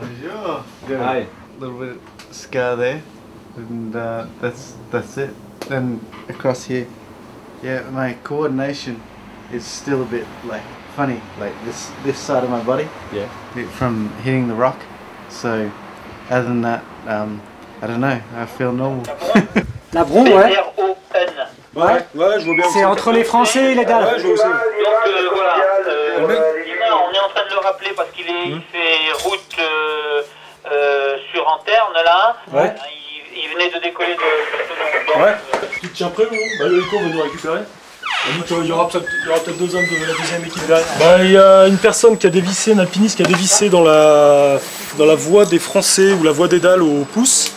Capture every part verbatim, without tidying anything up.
Bonjour. Hi. A little bit of scar there, and uh, that's that's it. Then across here, yeah, my coordination is still a bit like funny, like this this side of my body, yeah, from hitting the rock. So other than that, um, I don't know, I feel normal. La Bronne, ouais. Ouais, ouais, je vois bien. C'est entre les Français et les Dalles. Ouais, je vois aussi. Donc euh, voilà, euh, on est en train de le rappeler parce qu'il mmh. fait route euh, euh, sur Anterne là. Ouais. Il, il venait de décoller de. de, de, de ouais. Euh, tu te tiens prêt ou bah, le cours va nous récupérer. Il y aura peut-être deux hommes de la deuxième équipe derrière. Bah, il y a une personne qui a dévissé, un alpiniste qui a dévissé dans la, dans la voie des Français ou la voie des Dalles au pouce.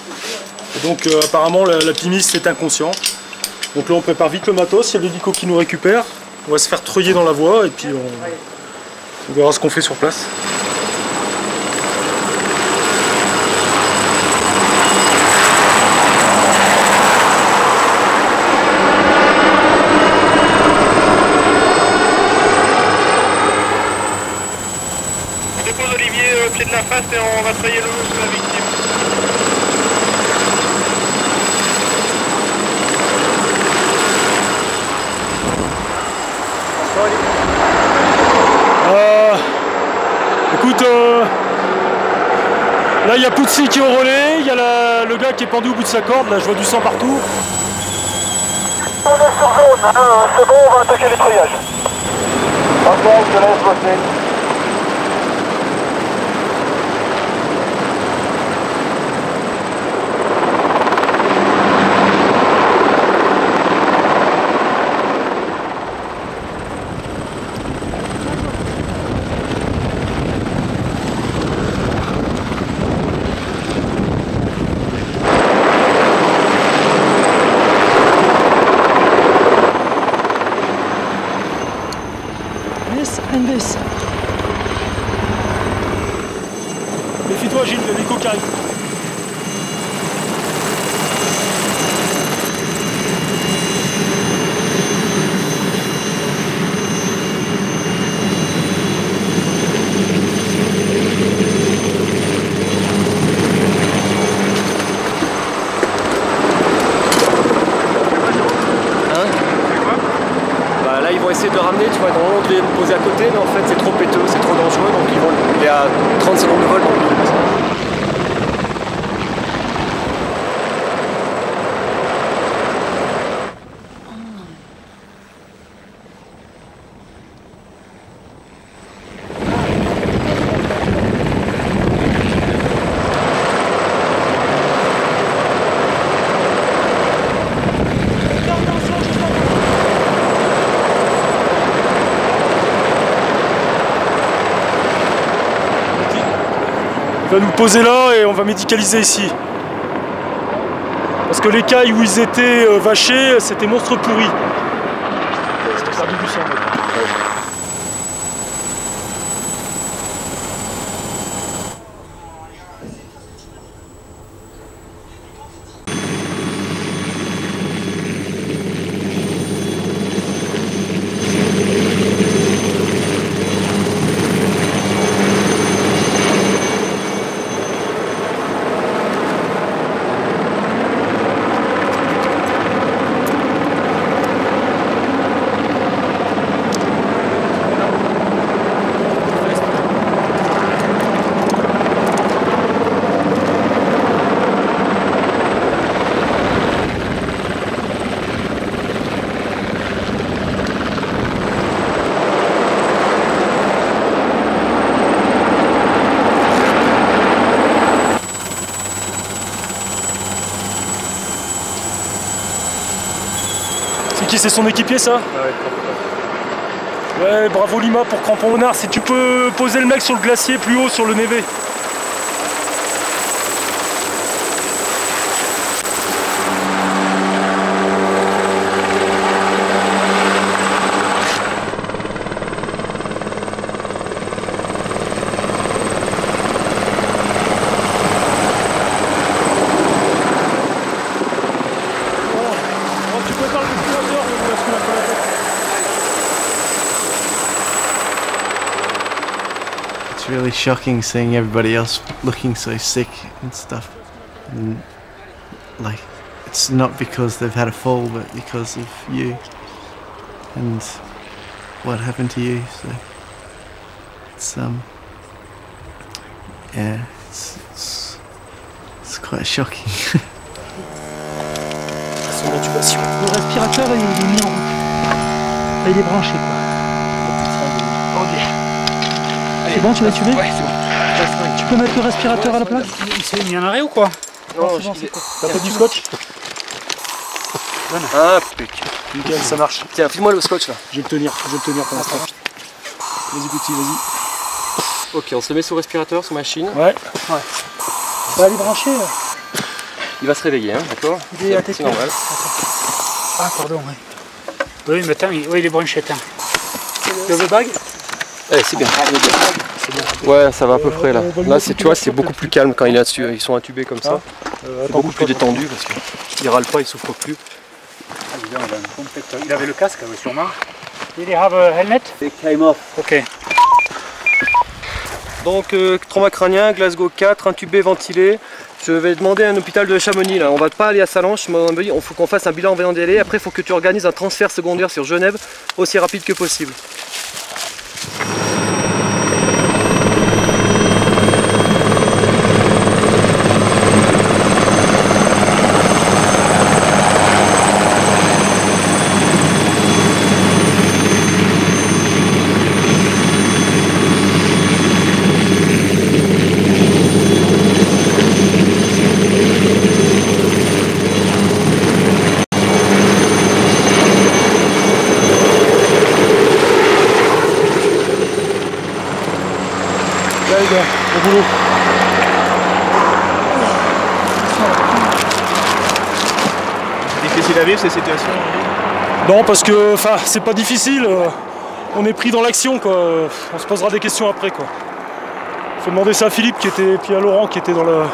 Et donc euh, apparemment l'alpiniste est inconscient. Donc là on prépare vite le matos, il y a l'hélico qui nous récupère. On va se faire treuiller dans la voie et puis on, on verra ce qu'on fait sur place. Et on va trahir le lot sur la victime. Euh, écoute, euh, là il y a Poutsi qui est au relais, il y a la, le gars qui est pendu au bout de sa corde, là je vois du sang partout. On est sur zone, euh, c'est bon, on va attaquer les treillages. Ok, je te laisse bosser. On va nous poser là et on va médicaliser ici. Parce que les cailles où ils étaient euh, vachés, c'était monstre pourri. C'était perdu du sang. C'est son équipier ça? Ouais, bravo Lima pour Crampon-Henard, si tu peux poser le mec sur le glacier plus haut sur le névé. Allez, It's really shocking seeing everybody else looking so sick and stuff. And, like, it's not because they've had a fall, but because of you and what happened to you. So it's um, yeah, it's it's, it's quite shocking. Son intubation. Le respirateur il est mis en, il est branché quoi. C'est bon, tu l'as tué ? Ouais, c'est bon. Tu peux mettre le respirateur à la place ? Il s'est mis un arrêt ou quoi ? Non, non, c'est bon. T'as fait du scotch ? Ah putain. Nickel, ça marche. Tiens, file-moi le scotch là. Je vais le tenir, je vais le tenir pour l'instant. Vas-y, petit, vas-y. Ok, on se le met sous respirateur, sous machine. Ouais. Ouais. On va aller brancher là. Il va se réveiller, hein, d'accord ? Il est à tes pieds. C'est normal. Ah, pardon, ouais. Oui, mais attends, il est branché, attends. Tu veux le bag ? Eh, c'est bien. Ouais, ça va à peu près là. Là, tu vois, c'est beaucoup plus calme quand il est dessus. Ils sont intubés comme ça. C'est beaucoup plus détendu parce qu'ils râlent pas, ils souffrent plus. Il avait le casque, sûrement. Il a un helmet ? Il came off. Ok. Donc, euh, trauma crânien, Glasgow quatre, intubé, ventilé. Je vais demander à un hôpital de Chamonix. Là. On va pas aller à Sallanches, mais il faut qu'on fasse un bilan avant d'y aller. Après, il faut que tu organises un transfert secondaire sur Genève aussi rapide que possible. Difficile à vivre ces situations? Non, parce que enfin c'est pas difficile, on est pris dans l'action quoi, on se posera des questions après quoi. Faut demander ça à Philippe qui était, puis à Laurent qui était dans la,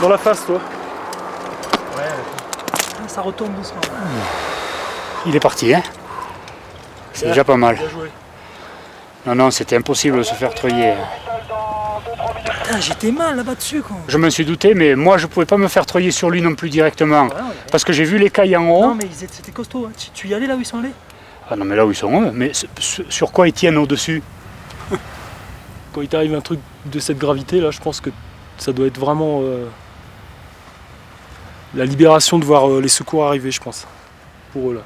dans la face toi. Ouais, ça retourne doucement. Il est parti hein. C'est déjà pas mal. Non non, c'était impossible de se faire treuiller. Putain, j'étais mal là-bas dessus quoi. Je me suis douté, mais moi je pouvais pas me faire treuiller sur lui non plus directement. Ah, non, parce que j'ai vu les cailles en haut. Non, mais c'était costaud. Hein. Tu, tu y allais là où ils sont allés? Ah non, mais là où ils sont eux. Mais sur quoi ils tiennent au-dessus? Quand il t'arrive un truc de cette gravité là, je pense que ça doit être vraiment euh, la libération de voir euh, les secours arriver, je pense. Pour eux là.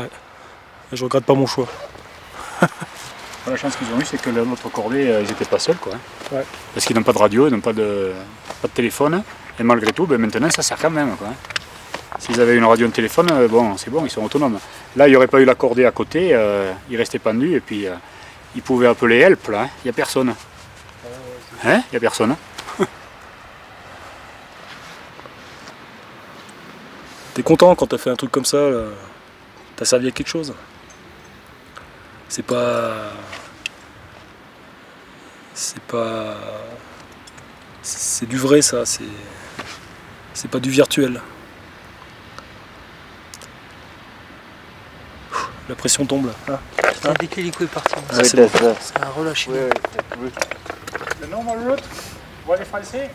Ouais. Je regrette pas mon choix. La chance qu'ils ont eue, c'est que l'autre corvée, euh, ils n'étaient pas seuls, quoi. Hein. Ouais. Parce qu'ils n'ont pas de radio, ils n'ont pas de, pas de téléphone. Et malgré tout, ben, maintenant, ça sert quand même, quoi. S'ils avaient une radio et un téléphone, euh, bon, c'est bon, ils sont autonomes. Là, il n'y aurait pas eu la cordée à côté, euh, ils restaient pendus, et puis euh, ils pouvaient appeler help, là. Il hein. n'y a personne. Ouais, ouais, hein? Il n'y a personne. T'es content quand t'as fait un truc comme ça, là. T'as servi à quelque chose. C'est pas... C'est pas... C'est du vrai ça, c'est... C'est pas du virtuel. La pression tombe là. Ah, putain, dès que l'hélico est parti, ah, c'est bon. Ça a relâché. La normale route, what if I say?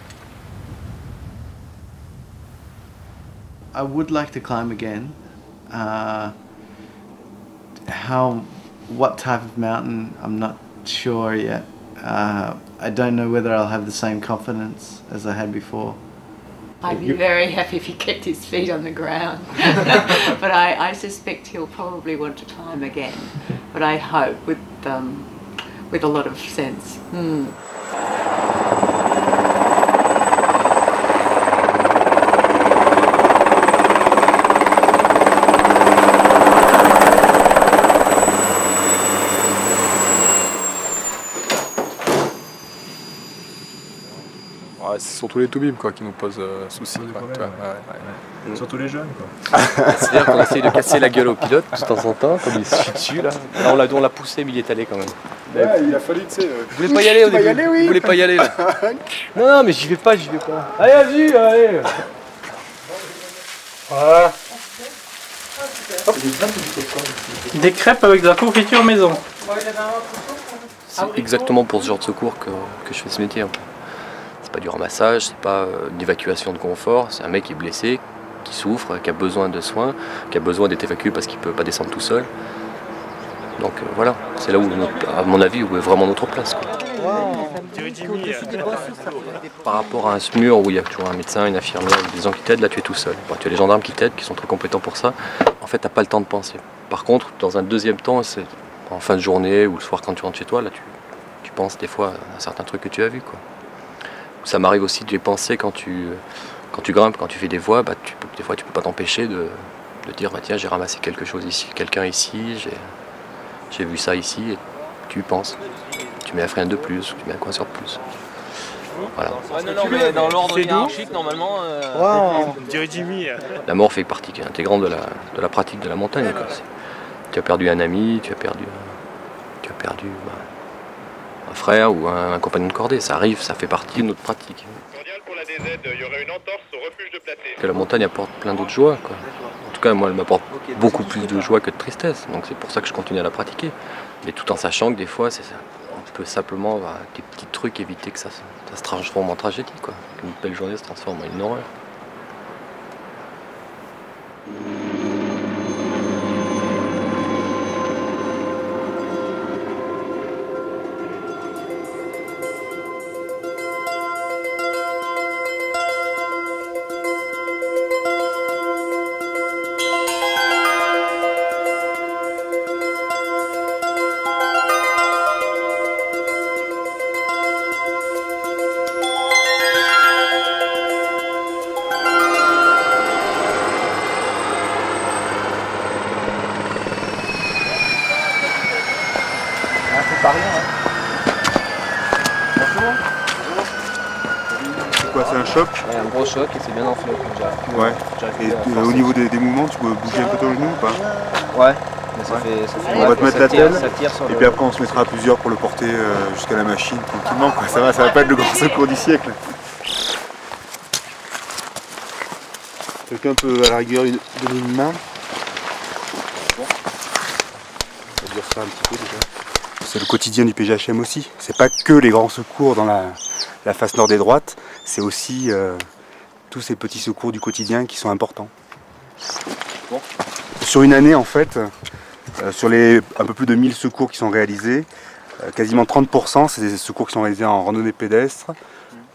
I would like to climb again. Uh, how... What type of mountain, I'm not sure yet. Uh, I don't know whether I'll have the same confidence as I had before. I'd be very happy if he kept his feet on the ground. But I, I suspect he'll probably want to climb again. But I hope with, um, with a lot of sense. Mm. C'est surtout les toubibs quoi qui nous posent euh, soucis. Quoi, problème, ouais. Ouais, ouais. Surtout les jeunes quoi. C'est-à-dire qu'on essaye de casser la gueule au pilote de temps en temps, comme il se chie dessus là. Là on l'a poussé mais il est allé quand même. Ouais, ouais. Il a fallu, tu sais. Euh... Vous voulez pas y aller au début? Aller, oui. Vous voulez pas y aller là. Non non mais j'y vais pas, j'y vais pas. Allez vas-y, allez. Voilà. Hop. Des crêpes avec de la confiture maison. C'est exactement pour ce genre de secours que, que je fais ce métier. C'est pas du ramassage, c'est pas une évacuation de confort, c'est un mec qui est blessé, qui souffre, qui a besoin de soins, qui a besoin d'être évacué parce qu'il peut pas descendre tout seul. Donc euh, voilà, c'est là où, à mon avis, où est vraiment notre place. Quoi. Par rapport à un SMUR où il y a toujours un médecin, une infirmière, des gens qui t'aident, là tu es tout seul. Enfin, tu as les gendarmes qui t'aident, qui sont très compétents pour ça. En fait, tu n'as pas le temps de penser. Par contre, dans un deuxième temps, c'est en fin de journée ou le soir quand tu rentres chez toi, là tu, tu penses des fois à certains trucs que tu as vus. Ça m'arrive aussi de les penser quand tu, quand tu grimpes, quand tu fais des voies, bah, tu, des fois tu ne peux pas t'empêcher de, de dire bah, tiens, j'ai ramassé quelque chose ici, quelqu'un ici, j'ai... J'ai vu ça ici et tu y penses. Tu mets un frein de plus, tu mets un coinceur de plus. Voilà. Ouais, non, non, mais dans l'ordre hiérarchique, normalement. Euh... Wow. On dirait Jimmy. La mort fait partie intégrante de la, de la pratique de la montagne. Quoi. Tu as perdu un ami, tu as perdu, tu as perdu bah, un frère ou un, un compagnon de cordée. Ça arrive, ça fait partie de notre pratique. Pour la D Z, il y aurait une entorse au refuge de Platée. Que la montagne apporte plein d'autres joies. Quoi. En tout cas, moi, elle m'apporte beaucoup plus de joie que de tristesse. Donc c'est pour ça que je continue à la pratiquer. Mais tout en sachant que des fois, c'est ça. On peut simplement, avec bah, des petits trucs, éviter que ça, ça se transforme en tragédie. Quoi. Une belle journée se transforme en une horreur. Choc et c'est bien enflé déjà. Ouais. Et euh, au niveau des, des mouvements, tu peux bouger un peu ton genou ou pas? Ouais. Mais ça ouais. Fait, ça fait on va te mettre la tête et puis après on se mettra à plusieurs pour le porter euh, jusqu'à la machine tranquillement. Quoi. Ça va, ça va pas être le grand secours du siècle. Quelqu'un peut à la rigueur une, donner une main. On va dire ça un petit peu déjà. C'est le quotidien du P G H M aussi. C'est pas que les grands secours dans la, la face nord des droites, c'est aussi euh, tous ces petits secours du quotidien qui sont importants. Bon. Sur une année en fait, euh, sur les un peu plus de mille secours qui sont réalisés, euh, quasiment trente pour cent c'est des secours qui sont réalisés en randonnée pédestre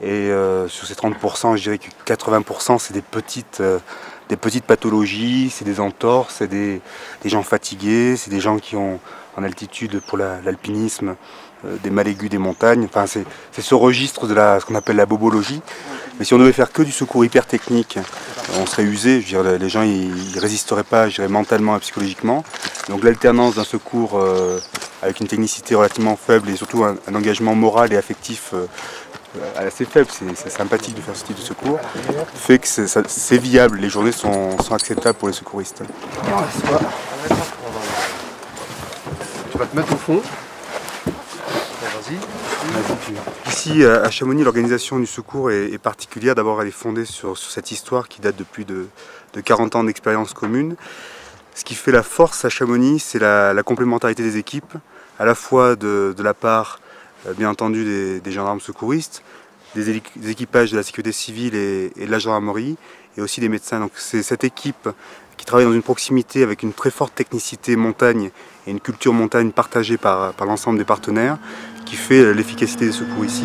et euh, sur ces trente pour cent je dirais que quatre-vingts pour cent c'est des petites, euh, des petites pathologies, c'est des entorses, c'est des, des gens fatigués, c'est des gens qui ont en altitude pour l'alpinisme la, euh, des mal aigus des montagnes, enfin c'est ce registre de la, ce qu'on appelle la bobologie. Mais si on devait faire que du secours hyper technique, on serait usé, je veux dire, les gens ils, ils résisteraient pas, je dirais, mentalement et psychologiquement. Donc l'alternance d'un secours euh, avec une technicité relativement faible et surtout un, un engagement moral et affectif euh, assez faible, c'est sympathique de faire ce type de secours, fait que c'est viable, les journées sont, sont acceptables pour les secouristes. Tu vas te mettre au fond. Ici à Chamonix, l'organisation du secours est, est particulière. D'abord, elle est fondée sur, sur cette histoire qui date de plus de, de quarante ans d'expérience commune. Ce qui fait la force à Chamonix, c'est la, la complémentarité des équipes, à la fois de, de la part, bien entendu, des, des gendarmes secouristes, des, des équipages de la sécurité civile et, et de la gendarmerie, et aussi des médecins. Donc c'est cette équipe qui travaille dans une proximité avec une très forte technicité montagne et une culture montagne partagée par, par l'ensemble des partenaires, qui fait l'efficacité des secours ici.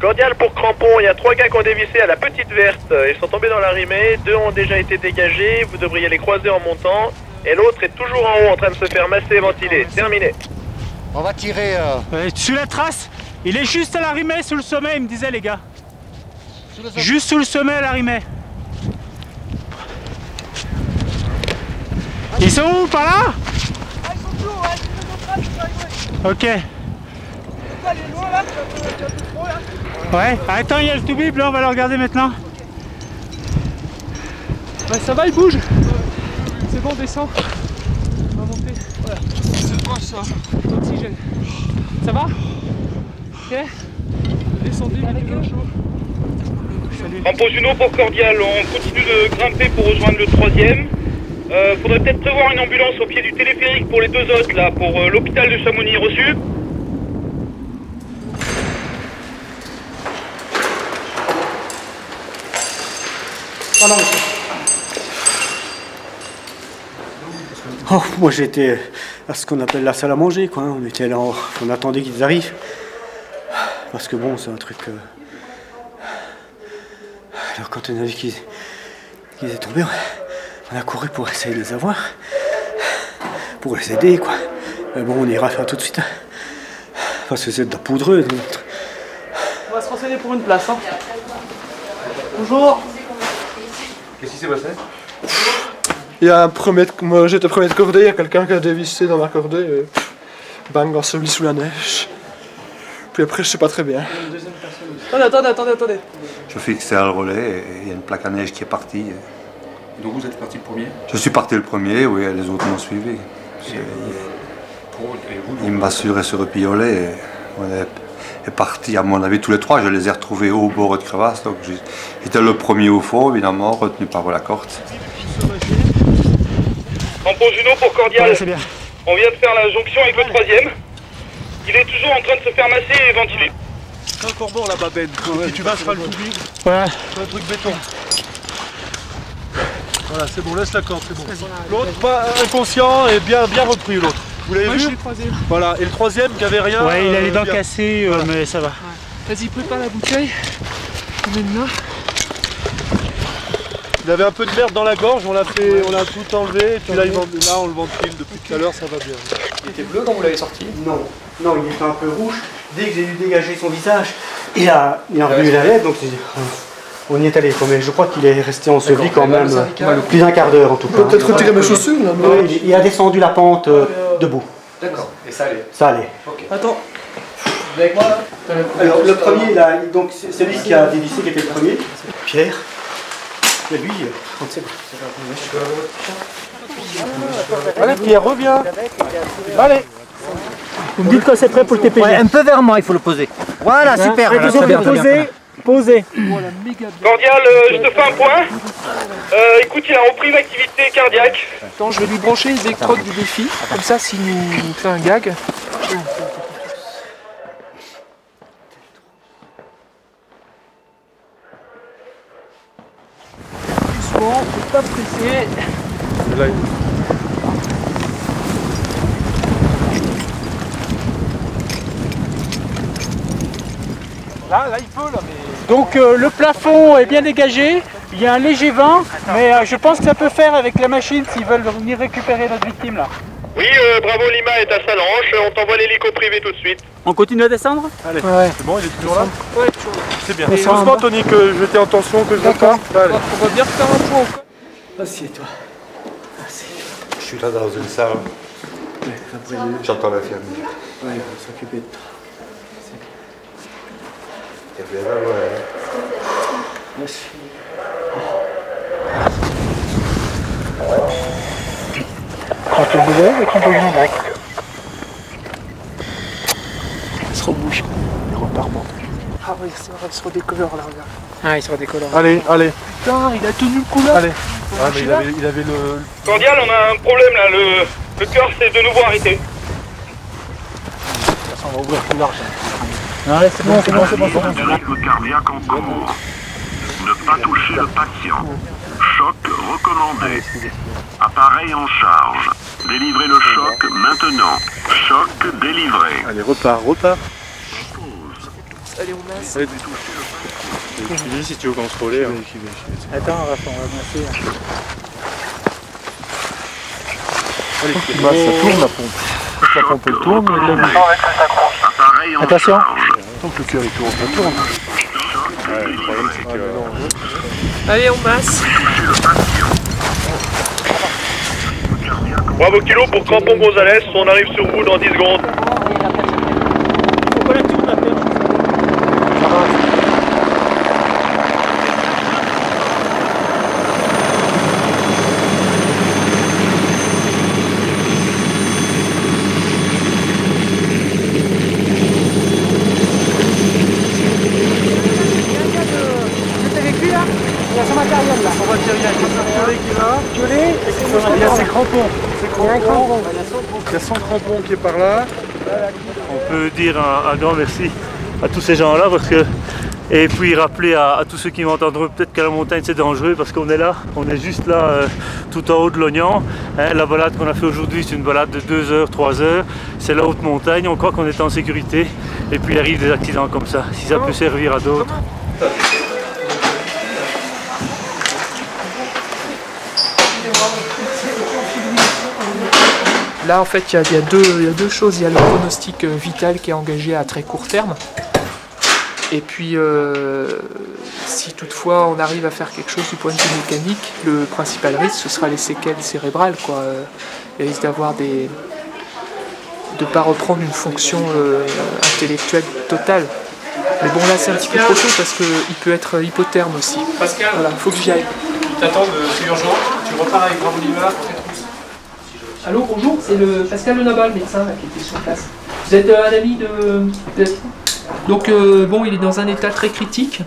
Cordial pour Crampon, il y a trois gars qui ont dévissé à la Petite Verte. Ils sont tombés dans l'arrimée, deux ont déjà été dégagés, vous devriez les croiser en montant. Et l'autre est toujours en haut en train de se faire masser et ventiler. Terminé. On va tirer. Euh... Ouais, sur la trace, il est juste à l'arrimée sous le sommet, il me disait les gars. Sous le juste sous le sommet à l'arrimée. Ils sont où par là? Ah, ils sont plus haut, ouais, c'est le. Ok. Là, il est loin là, tu as plus trop là. Ouais, attends, il y a le tout-bib là, on va le regarder maintenant. Okay. Bah ça va, il bouge. Ouais. C'est bon, descend. On va monter. Voilà. C'est quoi ça? Oxygène. Ça va? Ok. Descendez, allez, bien chaud. Salut. On pose une eau pour Cordial. On continue de grimper pour rejoindre le troisième. Euh, faudrait peut-être prévoir une ambulance au pied du téléphérique pour les deux autres, là, pour euh, l'hôpital de Chamonix. Reçu. Oh, moi j'étais à ce qu'on appelle la salle à manger, quoi. On était là, on attendait qu'ils arrivent. Parce que bon, c'est un truc. Euh... Alors quand on a vu qu'ils qu'ils étaient tombés, on a couru pour essayer de les avoir, pour les aider, quoi. Mais bon, on ira faire tout de suite. Parce que c'est de la poudreuse. Donc... On va se renseigner pour une place, hein. Bonjour. Qu'est-ce qui s'est passé? Il y a un premier de... Moi j'étais premier de cordée, il y a quelqu'un qui a dévissé dans ma cordée et bang, enseveli sous la neige. Puis après je sais pas très bien. Attendez, attendez, attendez, attendez. Je fixais le relais et il y a une plaque à neige qui est partie. Et... Donc vous êtes parti le premier? Je suis parti le premier, oui, et les autres m'ont suivi. Et vous... Il m'assurait sur le piolet et on est... est parti à mon avis tous les trois, je les ai retrouvés au bord de crevasse, donc j'étais le premier au fond, évidemment, retenu par la corde. On pose une eau pour Cordial. Ouais, bien. On vient de faire la jonction avec le troisième. Il est toujours en train de se faire masser et ventiler. C'est encore bon la babette. Ouais, si tu vas, pas le toubib. Ouais. Pas le truc béton. Voilà, c'est bon, laisse la corde, c'est bon. L'autre, pas inconscient et bien, bien repris l'autre. Vous l'avez vu? Voilà, et le troisième qui avait rien. Ouais, il a les dents cassées, euh, voilà. Mais ça va. Ouais. Vas-y, prépare la bouteille. Là. Il avait un peu de merde dans la gorge, on l'a fait, on l'a tout enlevé, et puis là, il vend, là on le ventile depuis okay. Tout à l'heure, ça va bien. Il était bleu quand vous l'avez sorti? Non, non, il était un peu rouge. Dès que j'ai dû dégager son visage, il a, il a revu la lèvre, donc on y est allé. Mais je crois qu'il est resté enseveli quand même, euh, plus d'un quart d'heure en tout cas. Peut-être retirer mes chaussures là. Ouais, il, il a descendu la pente. Euh, Debout. D'accord. Et ça allait? Ça allait. Okay. Attends. Vous avec moi là? Alors le premier là, donc c'est lui qui a dévissé, qui était le premier. Pierre. Et lui, trente-sept. Allez Pierre, reviens. Allez. Vous me dites quand c'est prêt pour le T P G. Ouais, un peu vers moi, il faut le poser. Voilà, ouais, super. Vous pouvez poser. Posé. Cordial, euh, je te fais un point. Euh, écoute, il a repris l'activité cardiaque. Attends, je vais lui brancher les électrodes du défi. Comme ça, s'il nous fait un gag. Doucement, il faut pas presser. Là, il... Là, là, il peut, là, mais... Donc euh, le plafond est bien dégagé, il y a un léger vent, mais euh, je pense que ça peut faire avec la machine s'ils veulent venir récupérer notre victime là. Oui, euh, bravo Lima est à Sallanches, on t'envoie l'hélico privé tout de suite. On continue à descendre? Allez, ouais. C'est bon, il est toujours là? Ouais, toujours là. C'est bien. Et heureusement Tony que j'étais en tension, que je ne pas. On va bien faire un point encore. Assieds-toi. Assieds-toi. Je suis là dans une salle. Ouais, j'entends la ferme. Ouais, on va s'occuper de toi. Bien, ouais, ouais. Merci. Il se rebouche. Il repart bon. Ah oui, c'est vrai, il se redécolore là, regarde. Ah, il se redécolore. Allez, allez. Putain, il a tenu le coup là. Allez. Ah, mais il, avait, il avait le... Cordial, on a un problème là, le, le cœur s'est de nouveau arrêté. Ça, on va ouvrir plus large. Ouais, c'est bon, c'est bon, c'est bon, c'est bon. Risque cardiaque en cours. Ne pas toucher le patient. Choc recommandé. Appareil en charge. Délivrez le choc maintenant. Choc délivré. Allez, repars, repars. Allez, on masse. Allez, tu dis si tu veux contrôler. Hein. Attends, Raphaël, on va masser. Allez, tu masses, ça tourne la pompe. La pompe elle tourne, elle tourne. Attention. Tant que le cœur il tourne, ça tourne. Ouais, le problème, c'est que... Euh... Allez, on passe. Bravo Kilo pour Crampon-Gonzalez, on arrive sur vous dans dix secondes. Pourquoi la tourne la terre ? il y a quelqu'un qui est là. Gueuler. Il y a ses crampons. Il y a son crampon qui est par là. On peut dire un, un grand merci à tous ces gens-là parce que. Et puis rappeler à, à tous ceux qui m'entendront peut-être qu'à la montagne c'est dangereux parce qu'on est là, on est juste là euh, tout en haut de l'Ognan. Hein, la balade qu'on a fait aujourd'hui c'est une balade de deux heures, trois heures, c'est la haute montagne, on croit qu'on est en sécurité et puis il arrive des accidents comme ça, si ça peut servir à d'autres. Là en fait il y, y, y a deux choses, il y a le pronostic vital qui est engagé à très court terme. Et puis, euh, si toutefois on arrive à faire quelque chose du point de vue mécanique, le principal risque, ce sera les séquelles cérébrales, quoi. Il risque d'avoir des... de ne pas reprendre une fonction euh, intellectuelle totale. Mais bon, là, c'est un petit peu trop tôt parce qu'il peut être hypotherme aussi. Pascal, voilà, faut que j'y aille. Ils t'attendent, c'est urgent. Tu repars avec Grand Bolivar. Allô, bonjour, c'est le Pascal Le Naba, le médecin là, qui était sur place. Vous êtes euh, un ami de... de... Donc euh, bon, il est dans un état très critique,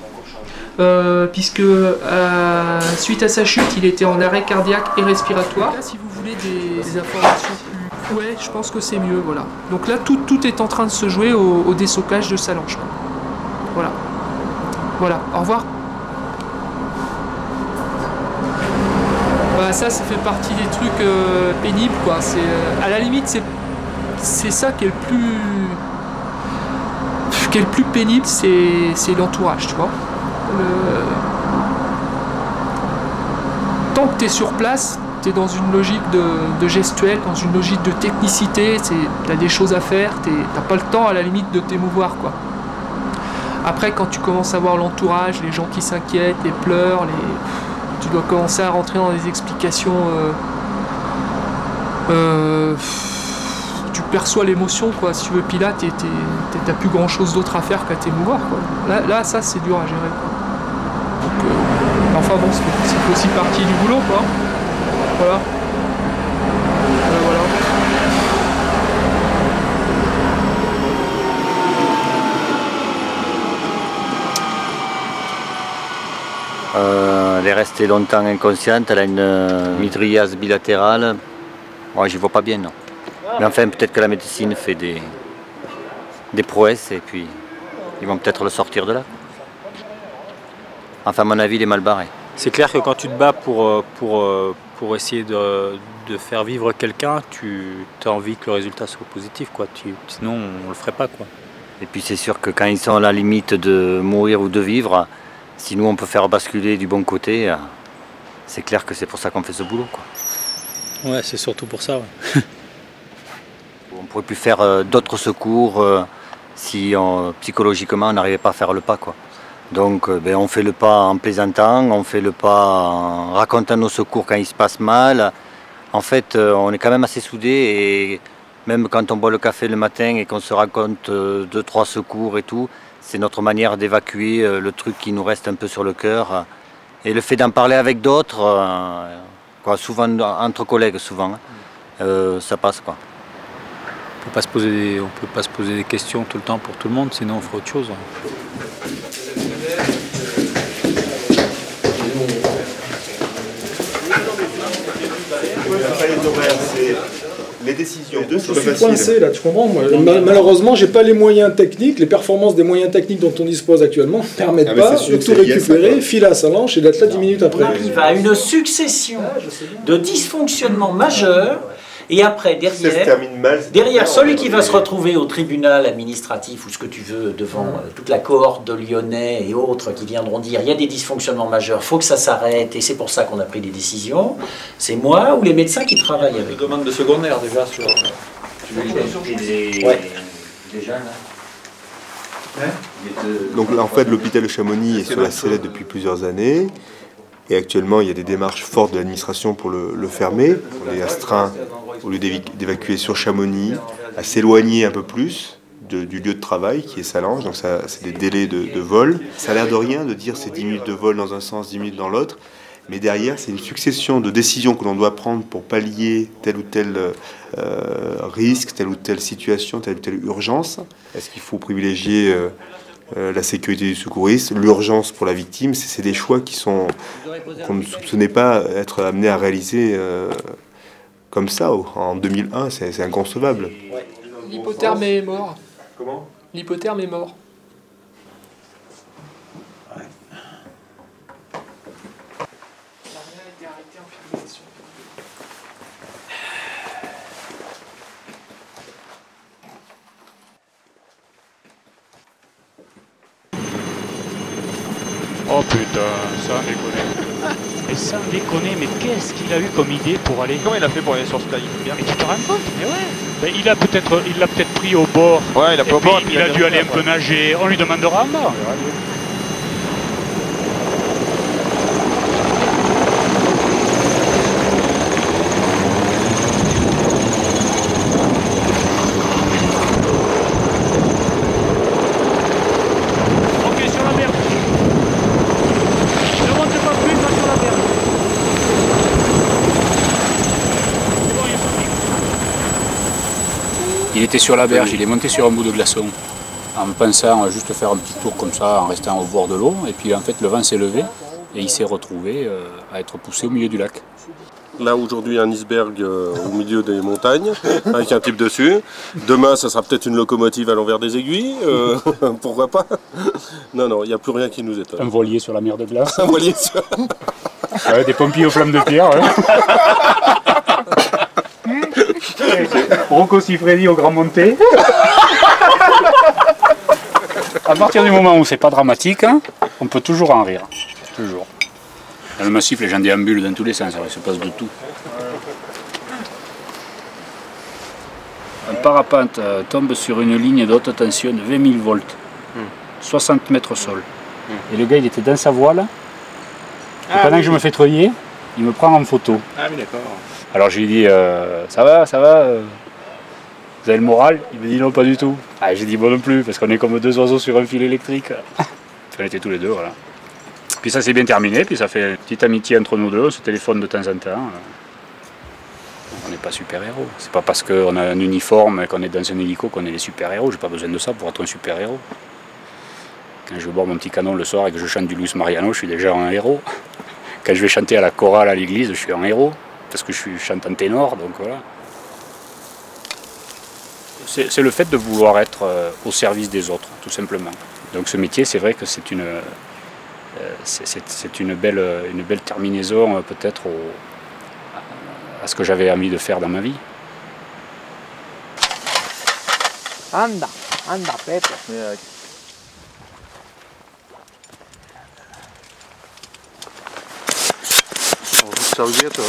euh, puisque euh, suite à sa chute, il était en arrêt cardiaque et respiratoire. Là, si vous voulez des, des informations plus... Ouais, je pense que c'est mieux, voilà. Donc là, tout, tout est en train de se jouer au, au désocage de Sallanches. Voilà. Voilà, au revoir. Bah, ça, ça fait partie des trucs euh, pénibles, quoi. C'est, euh, à la limite, c'est, c'est ça qui est le plus... Ce qui est le plus pénible, c'est l'entourage, tu vois. Le... Tant que tu es sur place, tu es dans une logique de, de gestuelle, dans une logique de technicité, tu as des choses à faire, tu n'as pas le temps à la limite de t'émouvoir, quoi. Après, quand tu commences à voir l'entourage, les gens qui s'inquiètent, les pleurs, les... tu dois commencer à rentrer dans des explications... Euh... Euh... Tu perçois l'émotion, quoi, si tu veux, puis là, t'as plus grand chose d'autre à faire qu'à t'émouvoir, quoi. Là, là ça, c'est dur à gérer, quoi. Donc, euh, enfin bon, c'est aussi partie du boulot, quoi. Voilà. Voilà, voilà. Euh, elle est restée longtemps inconsciente, elle a une mitriase bilatérale. Moi, j'y vois pas bien, non. Mais enfin, peut-être que la médecine fait des, des prouesses et puis ils vont peut-être le sortir de là. Enfin, à mon avis, il est mal barré. C'est clair que quand tu te bats pour, pour, pour essayer de, de faire vivre quelqu'un, tu as envie que le résultat soit positif, quoi. Tu, sinon, on ne le ferait pas, quoi. Et puis, c'est sûr que quand ils sont à la limite de mourir ou de vivre, si nous, on peut faire basculer du bon côté, c'est clair que c'est pour ça qu'on fait ce boulot, quoi. Ouais, c'est surtout pour ça, ouais. On pourrait plus faire euh, d'autres secours euh, si on, psychologiquement on n'arrivait pas à faire le pas, quoi. Donc euh, ben, on fait le pas en plaisantant, on fait le pas en racontant nos secours quand il se passe mal. En fait, euh, on est quand même assez soudés et même quand on boit le café le matin et qu'on se raconte euh, deux, trois secours et tout, c'est notre manière d'évacuer euh, le truc qui nous reste un peu sur le cœur. Et le fait d'en parler avec d'autres, euh, quoi, souvent entre collègues, souvent, hein, euh, ça passe, quoi. On peut pas se poser des, on peut pas se poser des questions tout le temps pour tout le monde, sinon on fera autre chose. Les décisions. Je suis coincé là, tu comprends, moi. Malheureusement, j'ai pas les moyens techniques, les performances des moyens techniques dont on dispose actuellement ne permettent ah pas de tout récupérer, filer à Sallanches et d'être là dix minutes après. On arrive à une succession de dysfonctionnements majeurs. Et après, derrière, mal, derrière celui qui va se retrouver au tribunal administratif ou ce que tu veux, devant euh, toute la cohorte de Lyonnais et autres qui viendront dire « il y a des dysfonctionnements majeurs, il faut que ça s'arrête et c'est pour ça qu'on a pris des décisions », c'est moi ou les médecins qui travaillent avec. Je demande de secondaire déjà sur... Tu veux les des... ouais. des jeunes, hein ouais. Donc là, en fait, l'hôpital de Chamonix est sur la sellette depuis plusieurs années. Et actuellement, il y a des démarches fortes de l'administration pour le, le fermer. On est astreint, au lieu d'évacuer sur Chamonix, à s'éloigner un peu plus de, du lieu de travail qui est Sallanches. Donc ça, c'est des délais de, de vol. Ça a l'air de rien de dire c'est dix minutes de vol dans un sens, dix minutes dans l'autre. Mais derrière, c'est une succession de décisions que l'on doit prendre pour pallier tel ou tel euh, risque, telle ou telle situation, telle ou telle urgence. Est-ce qu'il faut privilégier... Euh, euh, la sécurité du secouriste, l'urgence pour la victime. C'est des choix qui sont qu'on ne soupçonnait pas être amenés à réaliser euh, comme ça. En deux mille un, c'est inconcevable. L'hypotherme est mort. Comment ? L'hypotherme est mort. Oh putain, ça a déconné. Et ça a déconné, mais qu'est-ce qu'il a eu comme idée pour aller... Comment il a fait pour aller sur Sky? Mais tu te rends compte? Mais ouais. Ben, il a peut-être il l'a peut-être pris au bord. Ouais, il a pris au bord. Et puis, il, il a, a dû aller un peu nager. On lui demandera à mort. Il était sur la berge, il est monté sur un bout de glaçon en pensant juste faire un petit tour comme ça en restant au bord de l'eau, et puis en fait le vent s'est levé et il s'est retrouvé euh, à être poussé au milieu du lac. Là aujourd'hui un iceberg euh, au milieu des montagnes avec un type dessus, demain ça sera peut-être une locomotive à l'envers des aiguilles, euh, pourquoi pas. Non non, il n'y a plus rien qui nous étonne. Un voilier sur la mer de glace. Un voilier sur... ouais, des pompiers aux flammes de pierre. Ouais. Rocco Siffredi au Grand Monté. À partir du moment où c'est pas dramatique, hein, on peut toujours en rire. Toujours. Dans le massif, les gens déambulent dans tous les sens, alors il se passe de tout. Un parapente euh, tombe sur une ligne de haute tension de vingt mille volts, mm. soixante mètres au sol. Mm. Et le gars, il était dans sa voile. Ah, pendant oui. que je me fais treuiller, il me prend en photo. Ah oui, d'accord. Alors je lui dis euh, ça va, ça va, euh, vous avez le moral? Il me dit non, pas du tout. Ah, j'ai dit bon non plus, parce qu'on est comme deux oiseaux sur un fil électrique. On était tous les deux, voilà. Puis ça s'est bien terminé, puis ça fait une petite amitié entre nous deux, on se téléphone de temps en temps. Voilà. On n'est pas super-héros. C'est pas parce qu'on a un uniforme et qu'on est dans un hélico qu'on est les super-héros. J'ai pas besoin de ça pour être un super-héros. Quand je bois mon petit canon le soir et que je chante du Luis Mariano, je suis déjà un héros. Quand je vais chanter à la chorale à l'église, je suis un héros. Parce que je suis chantant ténor, donc voilà. C'est le fait de vouloir être au service des autres, tout simplement. Donc ce métier, c'est vrai que c'est une, c'est une belle, une belle terminaison peut-être à ce que j'avais envie de faire dans ma vie. Anda, anda, Pepe. On vous servir, toi.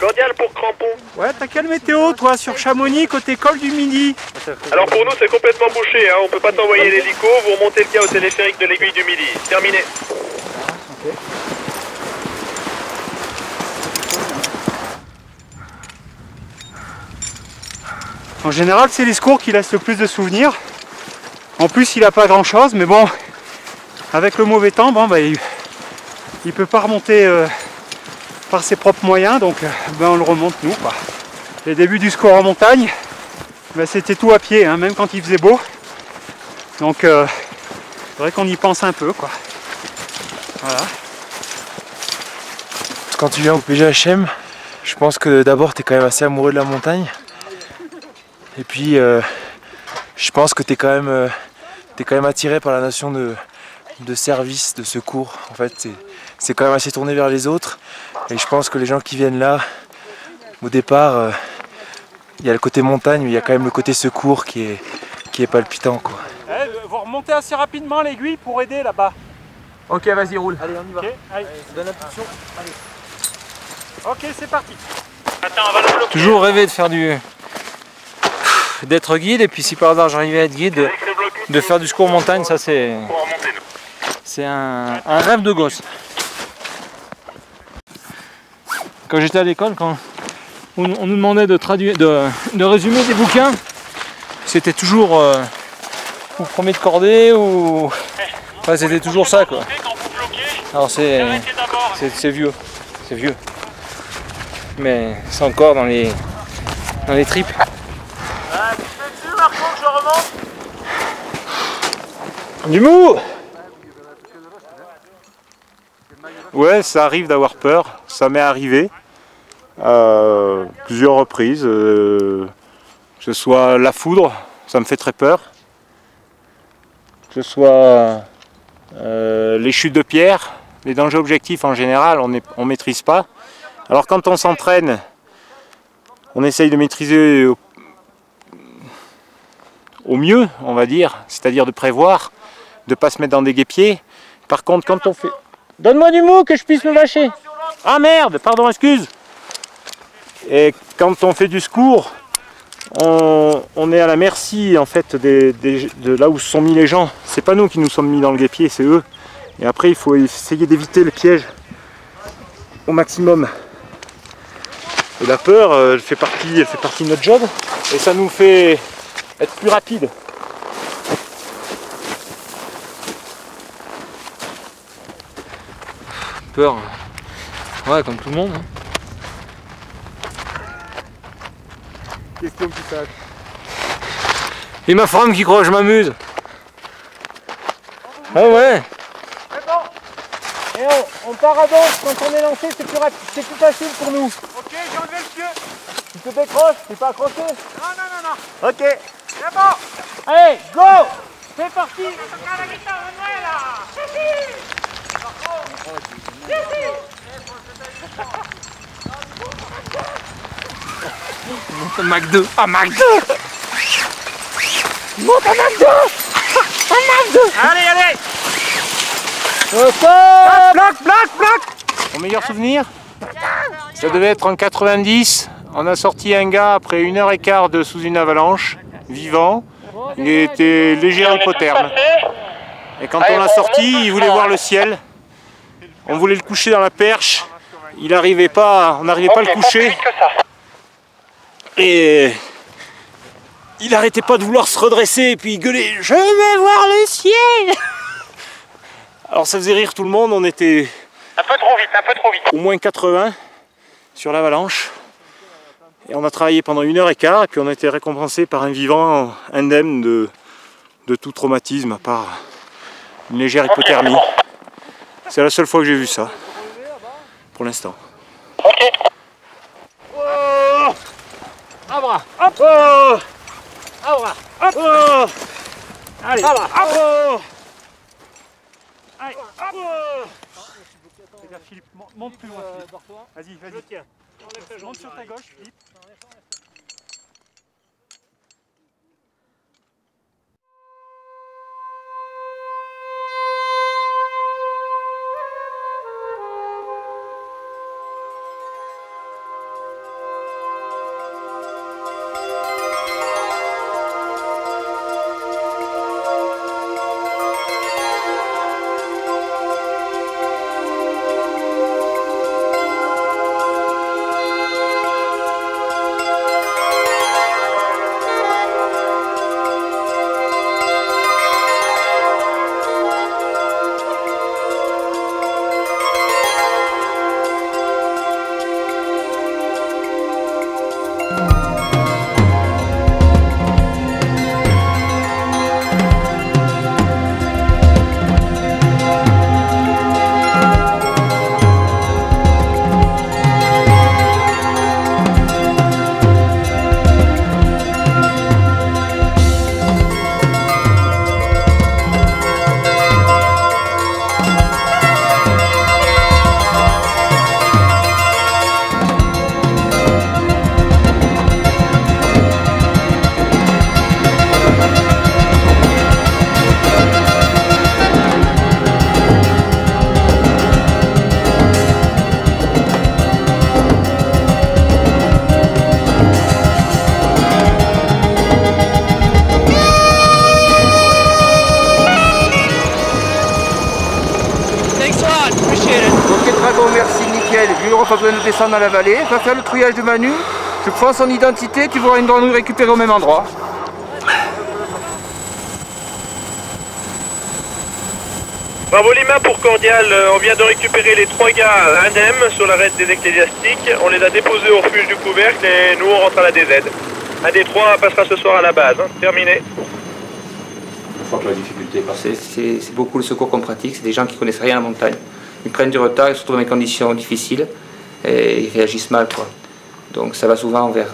Cordial pour Crampon. Ouais, t'as quelle météo toi sur Chamonix côté Col du Midi? Alors pour nous c'est complètement bouché, hein. On peut pas t'envoyer l'hélico, vous remontez le gars au téléphérique de l'Aiguille du Midi. Terminé. Ah, okay. En général c'est les secours qui laissent le plus de souvenirs. En plus il a pas grand chose, mais bon, avec le mauvais temps, bon bah il... Il ne peut pas remonter euh, par ses propres moyens, donc euh, ben on le remonte nous. Quoi. Les débuts du secours en montagne, ben c'était tout à pied, hein, même quand il faisait beau. Donc euh, c'est vrai qu'on y pense un peu. Quoi. Voilà. Quand tu viens au P G H M, je pense que d'abord tu es quand même assez amoureux de la montagne. Et puis euh, je pense que tu es quand même, euh, t'es quand même attiré par la notion de... de service, de secours, en fait, c'est quand même assez tourné vers les autres. Et je pense que les gens qui viennent là, au départ, euh, il y a le côté montagne, mais il y a quand même le côté secours qui est, qui est palpitant, quoi. Eh, vous remontez assez rapidement l'aiguille pour aider là-bas. Ok, vas-y, roule. Allez, on y va. Okay, allez. Donne la pulsion. Allez. Ok, c'est parti. Attends, on va le bloquer. Toujours rêvé de faire du... d'être guide, et puis si par hasard j'arrivais à être guide, de, de faire du secours montagne, ça c'est... C'est un, un rêve de gosse. Quand j'étais à l'école, quand on, on nous demandait de, traduire, de, de résumer des bouquins, c'était toujours euh, ou premier de cordée ou... Enfin, c'était toujours ça, quoi. Alors c'est c'est vieux, c'est vieux. Mais c'est encore dans les, dans les tripes. Dumou! Ouais, ça arrive d'avoir peur, ça m'est arrivé euh, plusieurs reprises, euh, que ce soit la foudre, ça me fait très peur, que ce soit euh, les chutes de pierre, les dangers objectifs en général, on ne maîtrise pas. Alors quand on s'entraîne, on essaye de maîtriser au, au mieux, on va dire, c'est-à-dire de prévoir, de ne pas se mettre dans des guêpiers. Par contre, quand on fait... Donne-moi du mou que je puisse me lâcher. Ah merde, pardon, excuse. Et quand on fait du secours, on, on est à la merci en fait des, des, de là où se sont mis les gens. C'est pas nous qui nous sommes mis dans le guêpier, c'est eux. Et après, il faut essayer d'éviter les pièges au maximum. Et la peur, elle fait partie, elle fait partie de notre job. Et ça nous fait être plus rapide. Peur, ouais, comme tout le monde. Question qui passe. Et ma femme qui croit que je m'amuse. Ah ouais. C'est bon. Et on, on part à gauche quand on est lancé, c'est plus rapide, c'est plus facile pour nous. Ok, j'ai enlevé le pieu. Tu te décroches, t'es pas accroché. Non, non, non, non. Ok. C'est bon. Allez, go. C'est parti. Monte un Mac deux. Ah, Mac deux. Monte un Mac deux. Un Mac deux. Allez, allez. Bloc, bloc, bloc, bloc. Mon meilleur souvenir, ça devait être en quatre-vingt-dix. On a sorti un gars après une heure et quart de sous une avalanche, vivant. Il était léger hypotherme. Et quand on l'a sorti, il voulait voir le ciel. On voulait le coucher dans la perche, il n'arrivait pas, on n'arrivait pas à le coucher. Et il n'arrêtait pas de vouloir se redresser et puis il gueulait « Je vais voir le ciel !» Alors ça faisait rire tout le monde, on était... Un peu trop vite, un peu trop vite. Au moins quatre-vingts sur l'avalanche. Et on a travaillé pendant une heure et quart et puis on a été récompensé par un vivant indemne de, de tout traumatisme à part une légère hypothermie. C'est la seule fois que j'ai vu ça, pour l'instant. Ok. Oh, abra, hop. Oh, abra, hop. Oh, allez, abra, hop. Oh, allez, hop. Oh. Philippe, monte plus loin. Vas-y, vas-y. Je le tiens. Monte sur ta gauche, Philippe. On va descendre dans la vallée, va faire le triage de Manu, je prends son identité, tu pourras nous récupérer au même endroit. Bravo Lima pour Cordial, on vient de récupérer les trois gars indemnes sur l'arête des ecclésiastiques, on les a déposés au refuge du couvercle et nous on rentre à la D Z. Un des trois passera ce soir à la base, hein. Terminé. fois que la difficulté est passée. C'est beaucoup le secours qu'on pratique, c'est des gens qui ne connaissent rien à la montagne. Ils prennent du retard, ils se retrouvent dans des conditions difficiles et ils réagissent mal, quoi. Donc ça va souvent vers,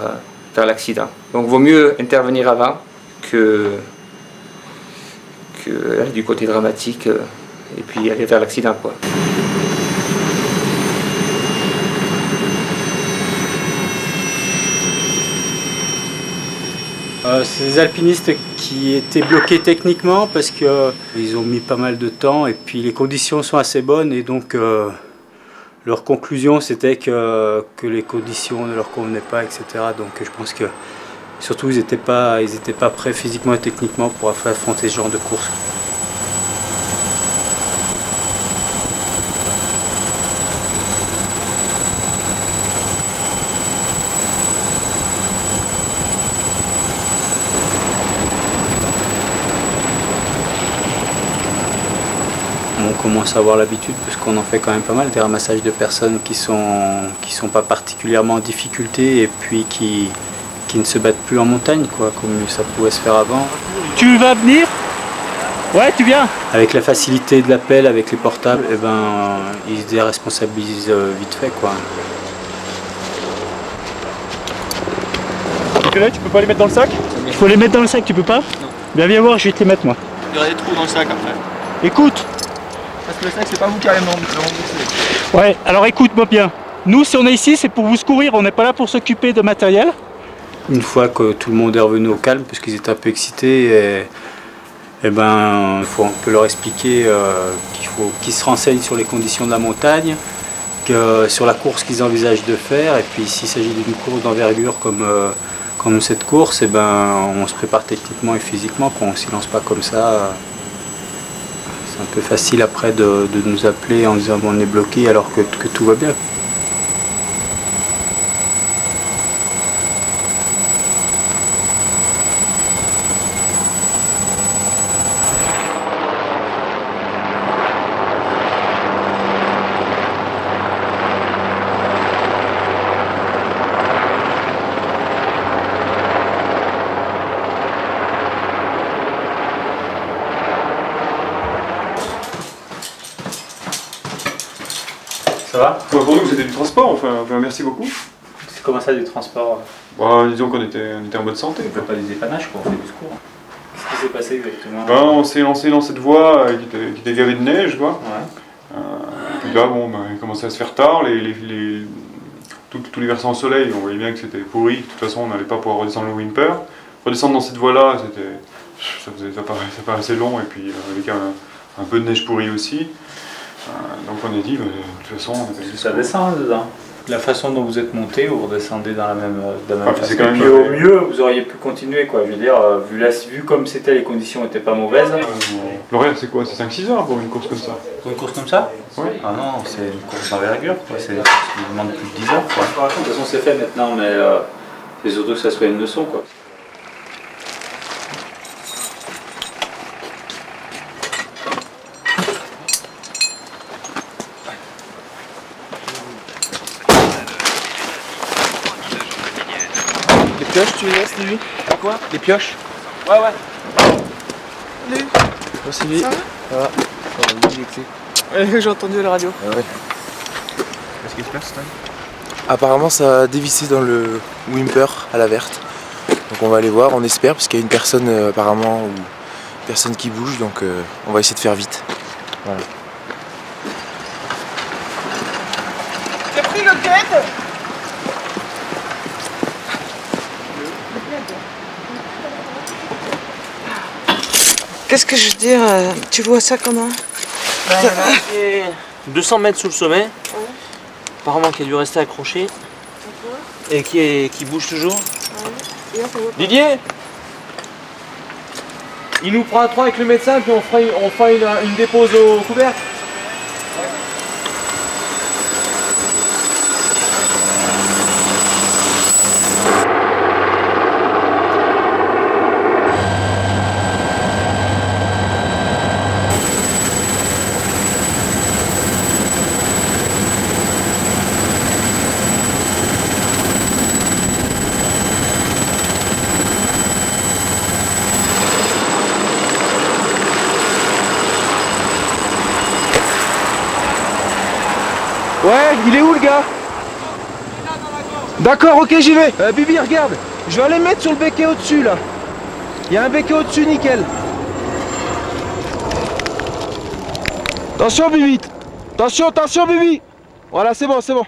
vers l'accident. Donc il vaut mieux intervenir avant que, que aller du côté dramatique et puis aller vers l'accident, quoi. Euh, ces alpinistes qui étaient bloqués techniquement parce qu'ils euh, ont mis pas mal de temps et puis les conditions sont assez bonnes et donc euh, leur conclusion c'était que, que les conditions ne leur convenaient pas, et cetera. Donc je pense que surtout ils n'étaient pas, ils n'étaient pas prêts physiquement et techniquement pour affronter ce genre de course. Commence à avoir l'habitude parce qu'on en fait quand même pas mal des ramassages de personnes qui sont qui sont pas particulièrement en difficulté et puis qui qui ne se battent plus en montagne, quoi, comme ça pouvait se faire avant. Tu vas venir? Ouais, tu viens. Avec la facilité de l'appel, avec les portables, et eh ben ils se déresponsabilisent vite fait, quoi. Là, tu peux pas les mettre dans le sac? Il faut les mettre dans le sac, tu peux pas? Non. Bien, viens voir, je vais te les mettre moi. Il y aura des trous dans le sac après. Écoute. Parce que le sac, c'est pas vous carrément. Ouais, alors écoute-moi bien. Nous, si on est ici, c'est pour vous secourir. On n'est pas là pour s'occuper de matériel. Une fois que tout le monde est revenu au calme, parce qu'ils étaient un peu excités, et, et ben, faut un peu leur expliquer euh, qu'il faut qu'ils se renseignent sur les conditions de la montagne, que, sur la course qu'ils envisagent de faire. Et puis, s'il s'agit d'une course d'envergure comme, euh, comme cette course, et ben, on se prépare techniquement et physiquement, qu'on ne s'y lance pas comme ça. Euh, C'est un peu facile après de, de nous appeler en disant qu'on est bloqué alors que, que tout va bien. Enfin, merci beaucoup. C'est comment ça, du transport? Bah, disons qu'on était, on était en bonne santé. On ne fait pas des épanaches, quoi, on fait du secours. Qu'est-ce qui s'est passé exactement? Bah, on s'est lancé dans cette voie euh, qui, était, qui était garée de neige, quoi. Ouais. Euh, puis là, bon, bah, il commençait à se faire tard. Les, les, les, tout, tous les versants au soleil, on voyait bien que c'était pourri. De toute façon, on n'allait pas pouvoir redescendre le Whymper. Redescendre dans cette voie-là, ça faisait ça paraissait, ça paraissait long. Et puis, euh, avec un, un peu de neige pourrie aussi. Euh, donc, on a dit, bah, de toute façon... On ça descend dedans. La façon dont vous êtes monté, vous redescendez dans la même, dans la même ah, façon. Quand même puis au mieux, vous auriez pu continuer, quoi. Je veux dire, vu, la, vu comme c'était, les conditions n'étaient pas mauvaises. Euh, L'horaire, c'est quoi? C'est cinq six heures pour une course comme ça? Pour une course comme ça? Oui. Ah non, c'est une course d'envergure, quoi. C'est une demande plus de dix heures, quoi. De toute façon, c'est fait maintenant, mais euh, c'est surtout que ça soit une leçon, quoi. Les pioches, tu les laisses, lui? Quoi? Les pioches? Ouais, ouais. Lui? Oh, c'est lui. Ça va? Ça va. J'ai entendu à la radio. Ah ouais. Qu'est-ce qui se passe, toi? Apparemment, ça a dévissé dans le Whymper à la verte. Donc on va aller voir, on espère, parce qu'il y a une personne euh, apparemment, ou une personne qui bouge, donc euh, on va essayer de faire vite. Voilà. T'as pris le guette? Qu'est-ce que je veux dire? Tu vois ça comment? deux cents mètres sous le sommet, oh. Apparemment qui a dû rester accroché et qui, est, qui bouge toujours. Ouais. Didier, il nous prend à trois avec le médecin puis on fera, on fera une, une dépose au couvert. Ouais, il est où le gars? D'accord, ok, j'y vais. Euh, Bibi, regarde. Je vais aller mettre sur le béquet au-dessus, là. Il y a un béquet au-dessus, nickel. Attention, Bibi. Attention, attention, Bibi. Voilà, c'est bon, c'est bon.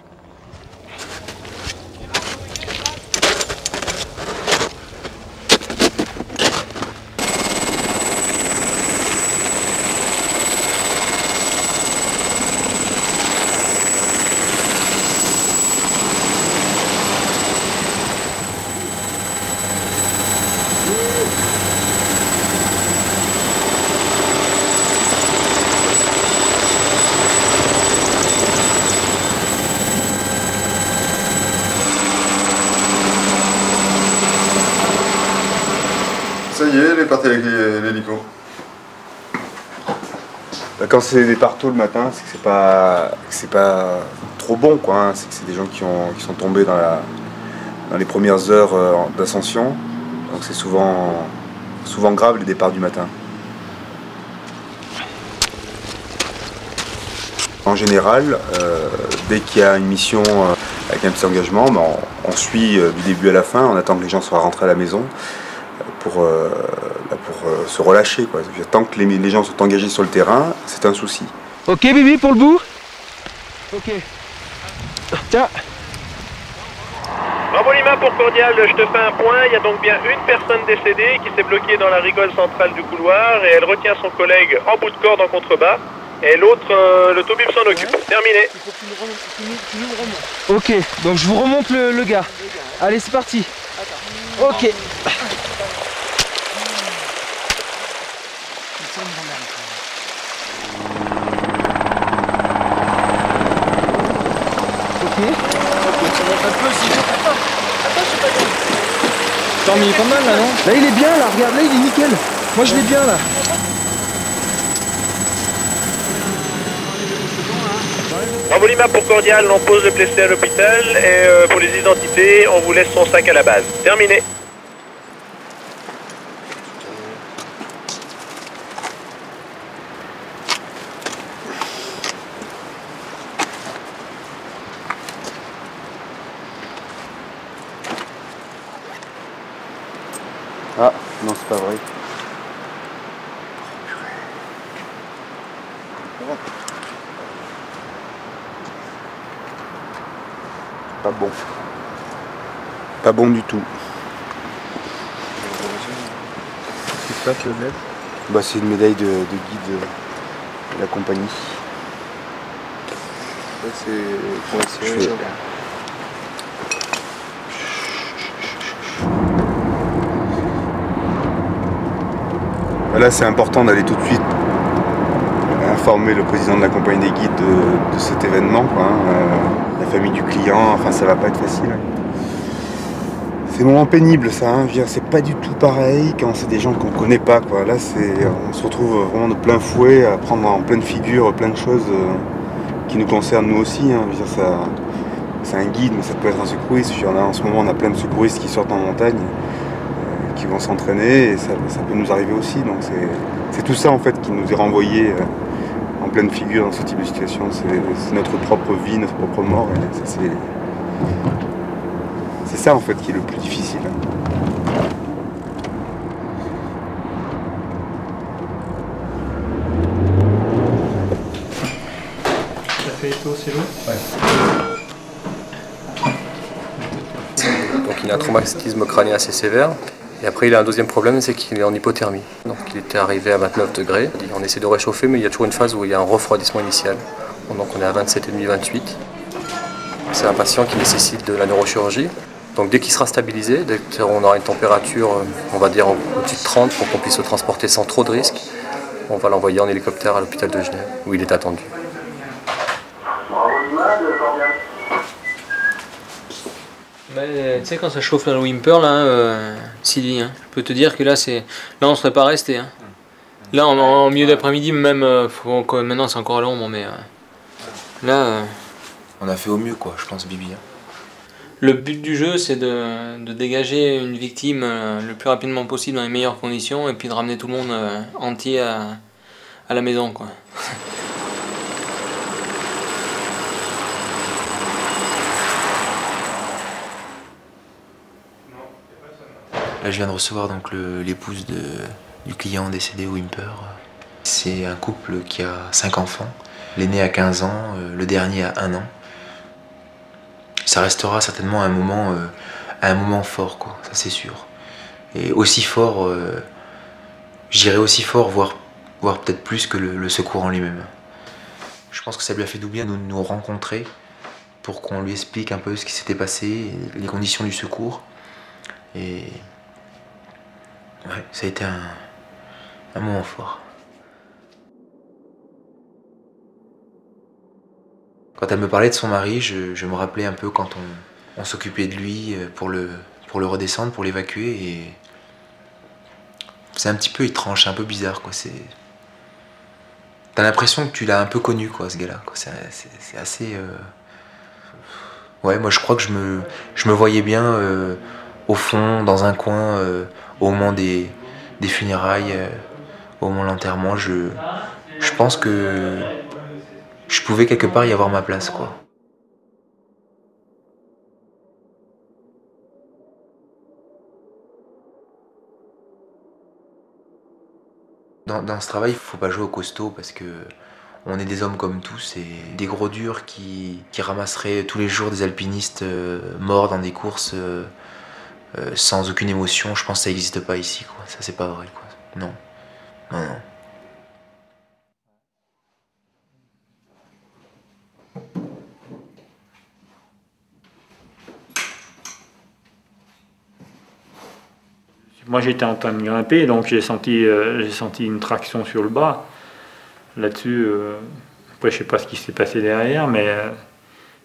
Elle est partie avec l'hélico. Quand c'est des départs tôt le matin, c'est que c'est pas c'est pas trop bon, quoi. Hein. C'est que c'est des gens qui, ont, qui sont tombés dans, la, dans les premières heures euh, d'ascension. Donc c'est souvent, souvent grave les départs du matin. En général, euh, dès qu'il y a une mission euh, avec un petit engagement, bah on, on suit euh, du début à la fin, on attend que les gens soient rentrés à la maison. pour, euh, pour euh, se relâcher, quoi. Tant que les, les gens sont engagés sur le terrain, c'est un souci. Ok, Bibi, pour le bout. Ok. Tiens. Bravo Lima pour Cordial, je te fais un point. Il y a donc bien une personne décédée qui s'est bloquée dans la rigole centrale du couloir et elle retient son collègue en bout de corde en contrebas et l'autre, euh, le Tobib s'en occupe. Ouais. Terminé. Il faut que tu nous remontes, tu nous, tu nous remontes. Ok, donc je vous remonte le, le gars. Le gars. Allez, c'est parti. Attends. Ok. T'en mis pas mal là, non? Là il est bien là, regarde, là il est nickel. Moi je l'ai bien là. Bravo Lima pour Cordial, on pose le blessé à l'hôpital et euh, pour les identités, on vous laisse son sac à la base. Terminé. Ah, non, c'est pas vrai. Pas bon. Pas bon du tout. Qu'est-ce qui se passe, le bled? Bah, c'est une médaille de, de guide de la compagnie. Ça, c'est pour essayer. Là, c'est important d'aller tout de suite informer le président de la compagnie des guides de, de cet événement, quoi, hein. La famille du client, enfin, ça va pas être facile. C'est vraiment pénible, ça. Hein. C'est pas du tout pareil quand c'est des gens qu'on connaît pas, quoi. Là, on se retrouve vraiment de plein fouet à prendre en pleine figure plein de choses qui nous concernent nous aussi. Hein. C'est un guide, mais ça peut être un secouriste. En ce moment, on a plein de secouristes qui sortent en montagne, qui vont s'entraîner et ça, ça peut nous arriver aussi. Donc c'est tout ça en fait qui nous est renvoyé en pleine figure dans ce type de situation. C'est notre propre vie, notre propre mort. C'est ça en fait qui est le plus difficile. Ça fait écho, c'est l'eau ? Ouais. Donc il a un traumatisme crânien assez sévère. Et après, il a un deuxième problème, c'est qu'il est en hypothermie. Donc, il était arrivé à vingt-neuf degrés. On essaie de réchauffer, mais il y a toujours une phase où il y a un refroidissement initial. Donc, on est à vingt-sept virgule cinq, vingt-huit. C'est un patient qui nécessite de la neurochirurgie. Donc, dès qu'il sera stabilisé, dès qu'on aura une température, on va dire au-dessus de trente, pour qu'on puisse le transporter sans trop de risques, on va l'envoyer en hélicoptère à l'hôpital de Genève, où il est attendu. Tu sais, quand ça chauffe là, le Whymper, là, euh, Sylvie, hein, je peux te dire que là, c'est là on serait pas resté. Hein. Là, en, en milieu d'après-midi, même euh, faut... maintenant c'est encore à l'ombre, mais euh... là. Euh... On a fait au mieux, quoi, je pense, Bibi. Hein. Le but du jeu, c'est de, de dégager une victime euh, le plus rapidement possible dans les meilleures conditions et puis de ramener tout le monde euh, entier à, à la maison, quoi. Là, je viens de recevoir donc l'épouse du client décédé Whymper. C'est un couple qui a cinq enfants. L'aîné a quinze ans, le dernier a un an. Ça restera certainement un moment, euh, un moment fort, quoi, ça c'est sûr. Et aussi fort, euh, j'irai aussi fort, voire, voire peut-être plus que le, le secours en lui-même. Je pense que ça lui a fait du bien de nous, nous rencontrer pour qu'on lui explique un peu ce qui s'était passé, les conditions du secours. Et ouais, ça a été un, un moment fort. Quand elle me parlait de son mari, je, je me rappelais un peu quand on, on s'occupait de lui pour le, pour le redescendre, pour l'évacuer. Et c'est un petit peu étrange, c'est un peu bizarre, quoi. T'as l'impression que tu l'as un peu connu, quoi, ce gars-là. C'est assez... Euh... Ouais, moi je crois que je me, je me voyais bien euh, au fond, dans un coin, euh, au moment des, des funérailles, euh, au moment de l'enterrement. Je, je pense que... Je pouvais quelque part y avoir ma place, quoi. Dans, dans ce travail, il ne faut pas jouer au costaud parce que on est des hommes comme tous et des gros durs qui, qui ramasseraient tous les jours des alpinistes euh, morts dans des courses euh, euh, sans aucune émotion. Je pense que ça n'existe pas ici, quoi. Ça, c'est pas vrai, quoi. Non, non, non. Moi j'étais en train de grimper, donc j'ai senti, euh, j'ai senti une traction sur le bas. Là-dessus, euh, après je sais pas ce qui s'est passé derrière, mais, euh,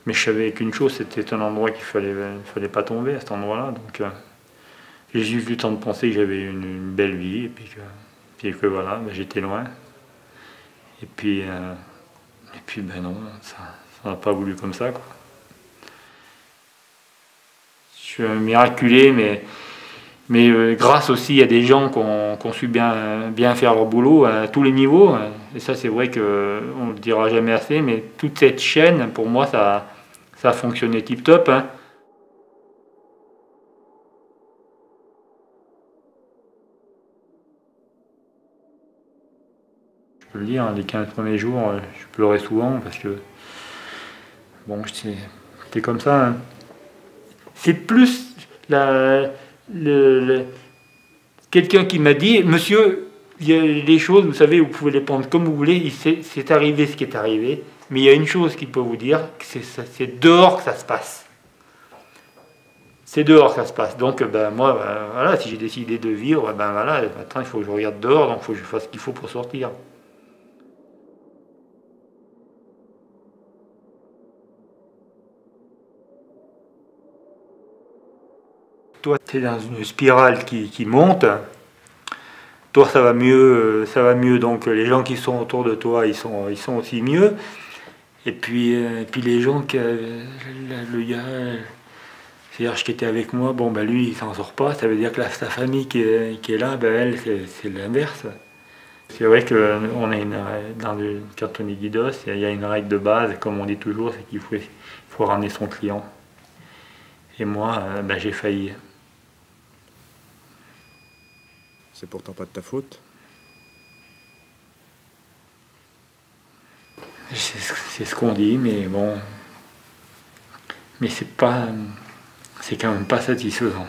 mais je savais qu'une chose, c'était un endroit qu'il fallait, fallait pas tomber à cet endroit-là. Donc euh, j'ai juste eu le temps de penser que j'avais une, une belle vie, et puis que, puis que voilà, ben, j'étais loin. Et puis, euh, et puis ben non, ça n'a pas voulu comme ça, quoi. Je suis un miraculé, mais... Mais euh, grâce aussi à des gens qui ont, qui ont su bien, bien faire leur boulot à tous les niveaux. Et ça, c'est vrai qu'on ne le dira jamais assez, mais toute cette chaîne, pour moi, ça, ça a fonctionné tip-top. Hein. Je peux le dire, les quinze premiers jours, je pleurais souvent parce que... Bon, c'était comme ça. Hein. C'est plus la... Le, le, quelqu'un qui m'a dit, monsieur, il y a des choses, vous savez, vous pouvez les prendre comme vous voulez, c'est arrivé ce qui est arrivé, mais il y a une chose qu'il peut vous dire, c'est dehors que ça se passe. C'est dehors que ça se passe. Donc, ben, moi, ben, voilà, si j'ai décidé de vivre, ben voilà, attends, il faut que je regarde dehors, donc il faut que je fasse ce qu'il faut pour sortir. Toi, tu es dans une spirale qui, qui monte. Toi, ça va mieux, ça va mieux. Donc, les gens qui sont autour de toi, ils sont, ils sont aussi mieux. Et puis, euh, et puis les gens, qui, euh, le gars, Serge qui était avec moi, bon, ben lui, il s'en sort pas. Ça veut dire que la, sa famille qui est, qui est là, ben elle, c'est l'inverse. C'est vrai que on est une, dans le canton des Guidos, il y a une règle de base, comme on dit toujours, c'est qu'il faut, faut ramener son client. Et moi, euh, ben, j'ai failli. C'est pourtant pas de ta faute. C'est ce qu'on dit, mais bon... Mais c'est pas... C'est quand même pas satisfaisant.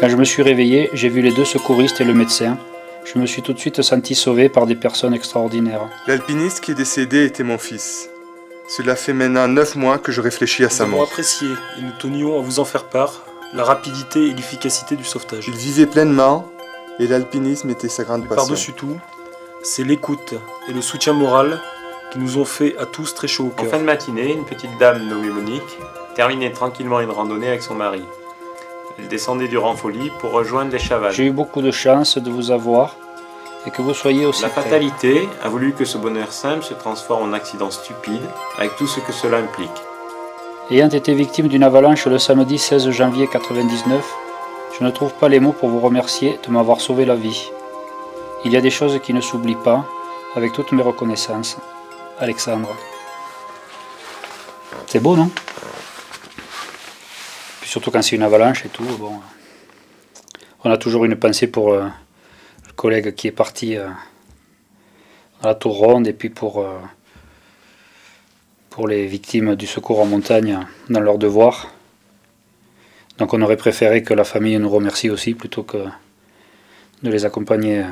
Quand je me suis réveillé, j'ai vu les deux secouristes et le médecin. Je me suis tout de suite senti sauvé par des personnes extraordinaires. L'alpiniste qui est décédé était mon fils. Cela fait maintenant neuf mois que je réfléchis à sa mort. Nous avons apprécié et nous tenions à vous en faire part, la rapidité et l'efficacité du sauvetage. Il vivait pleinement et l'alpinisme était sa grande passion. Par-dessus tout, c'est l'écoute et le soutien moral qui nous ont fait à tous très chaud au cœur. En fin de matinée, une petite dame nommée Monique terminait tranquillement une randonnée avec son mari. Elle descendait du Ranfoli pour rejoindre les Chavales. J'ai eu beaucoup de chance de vous avoir et que vous soyez aussi... La fatalité a voulu que ce bonheur simple se transforme en accident stupide avec tout ce que cela implique. Ayant été victime d'une avalanche le samedi seize janvier quatre-vingt-dix-neuf, je ne trouve pas les mots pour vous remercier de m'avoir sauvé la vie. Il y a des choses qui ne s'oublient pas, avec toutes mes reconnaissances. Alexandre. C'est beau, non? Puis surtout quand c'est une avalanche et tout, bon... On a toujours une pensée pour euh, le collègue qui est parti euh, à la Tour Ronde et puis pour, euh, pour les victimes du secours en montagne dans leurs devoirs. Donc on aurait préféré que la famille nous remercie aussi plutôt que de les accompagner